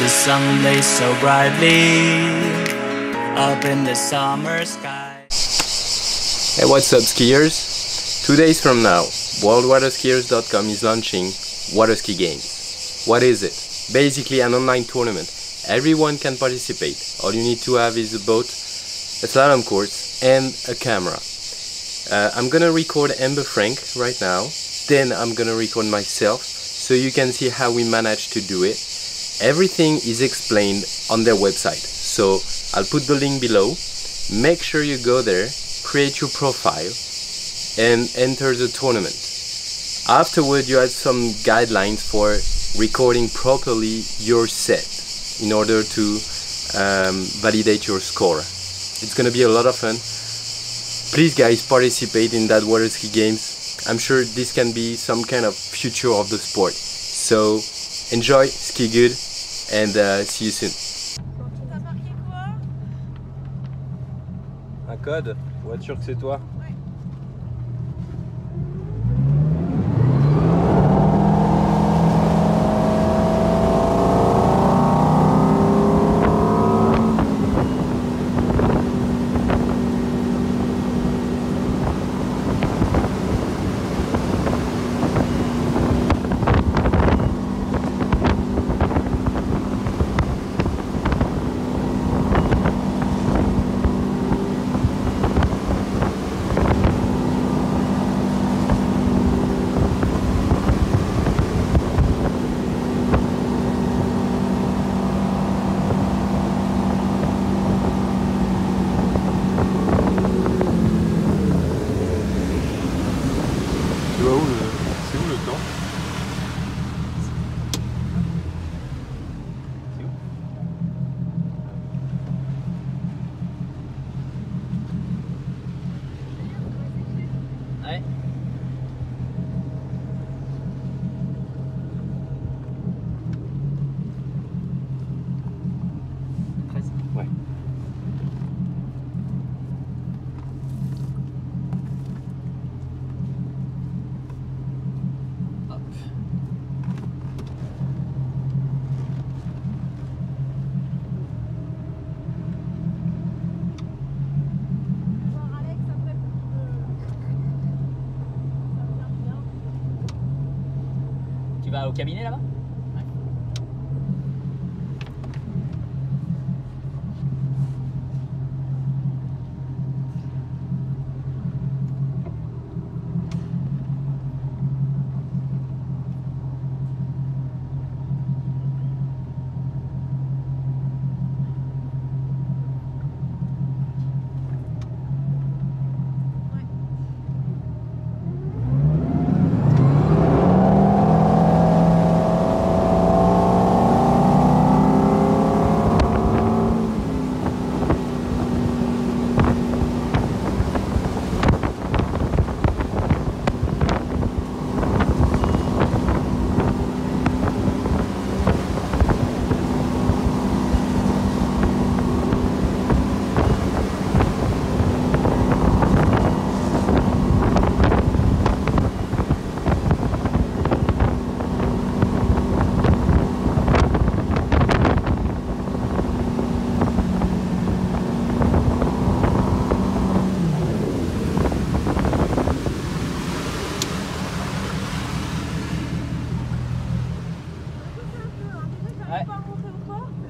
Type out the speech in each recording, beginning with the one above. The sun lays so brightly up in the summer sky. Hey, what's up, skiers? 2 days from now, worldwaterskiers.com is launching Water Ski Games. What is it? Basically an online tournament. Everyone can participate. All you need to have is a boat, a slalom course and a camera. I'm gonna record Ambre Franc right now, then I'm gonna record myself so you can see how we managed to do it. Everything is explained on their website, so I'll put the link below. Make sure you go there, create your profile and enter the tournament. Afterward you have some guidelines for recording properly your set in order to validate your score. It's gonna be a lot of fun. Please guys, participate in that Water Ski Games. I'm sure this can be some kind of future of the sport. So enjoy, ski good, and see you soon. T'as marqué quoi? Un code? Pour être sûr que c'est toi. Ouais. Au cabinet là-bas? Ouais.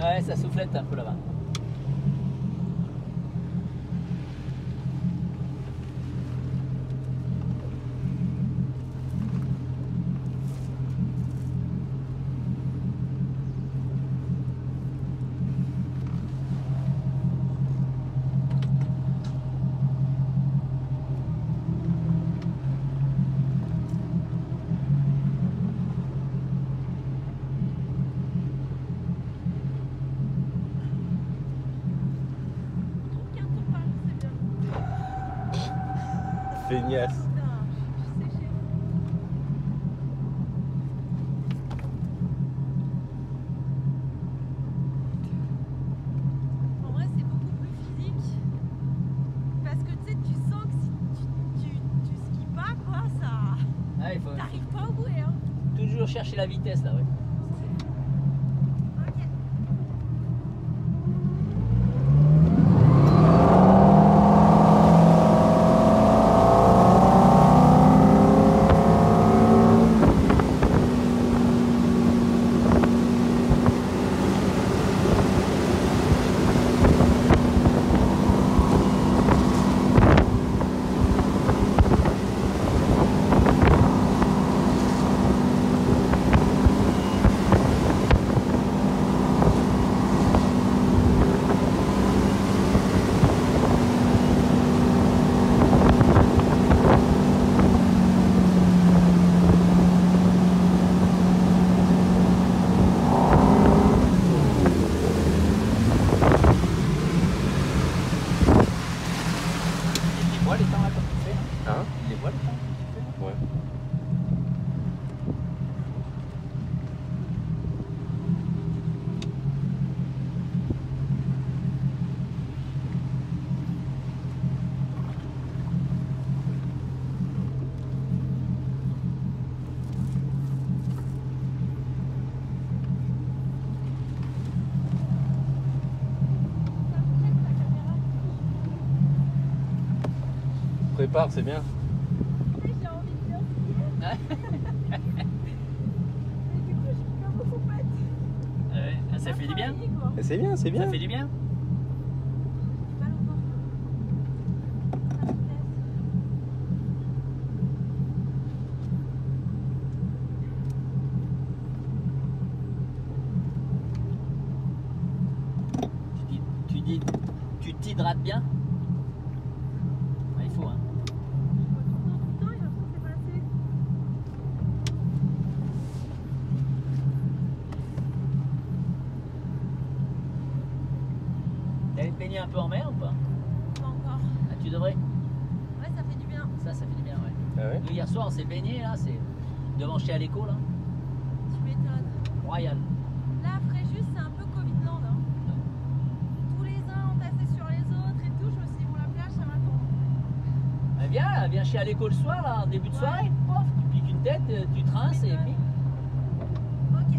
Ouais, ça soufflette un peu là-bas. Yes. En vrai, c'est beaucoup plus physique. Parce que tu sais, tu sens que si tu skis pas, quoi, ça. Ah, t'arrives pas au bout, hein. Toujours chercher la vitesse, là, ouais. Ok. départ, c'est bien. Oui, j'ai envie de bien skier. Et du coup, je perds beaucoup de pattes. Ça fait du bien. C'est bien, c'est bien. Ça fait du bien. Tu t'hydrates bien? Il faut, hein. T'as été baigné un peu en mer ou pas? Pas encore. Ah, tu devrais? Ouais, ça fait du bien. Ça fait du bien, ouais. Ah ouais? Nous, hier soir, on s'est baigné, là, c'est devant chez Aléco, là. Tu m'étonnes. Royal. Là, à Fréjus, c'est un peu Covid-land, hein. Viens chez Aléco le soir, là, en début de soirée, pof, tu piques une tête, tu trinces et puis... Ok.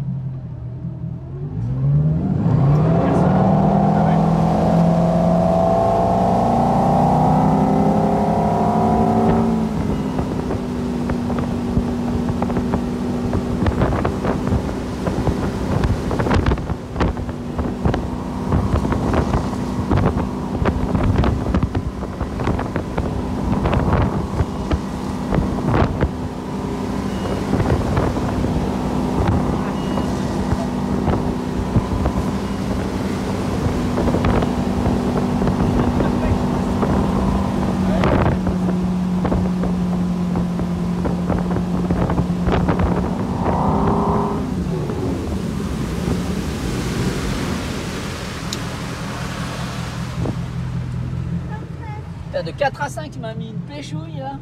De 4 à 5, tu m'as mis une péchouille là.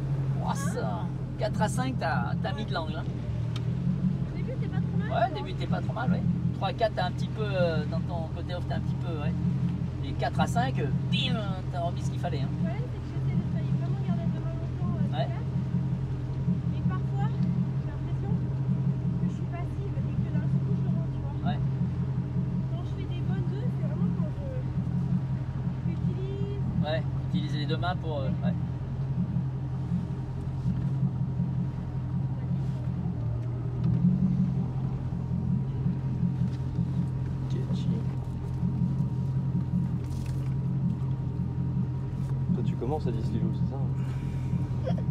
Oh, ça. 4 à 5, t'as mis de l'angle. Hein. Au début, t'es pas trop mal. Ouais, au début, t'es pas trop mal. Ouais. 3 à 4, t'as un petit peu dans ton côté off, t'as un petit peu. Ouais. Et 4 à 5, bim, t'as remis ce qu'il fallait. Hein. Le problème, c'est que j'étais failli vraiment garder le main longtemps. Ouais. Et parfois, j'ai l'impression que je suis passive et que d'un coup, je rentre, tu vois. Ouais. Quand je fais des bonnes deux, c'est vraiment quand je utilise. Ouais. Utiliser les deux mains pour... ouais. Toi tu commences à 10 kilos, c'est ça?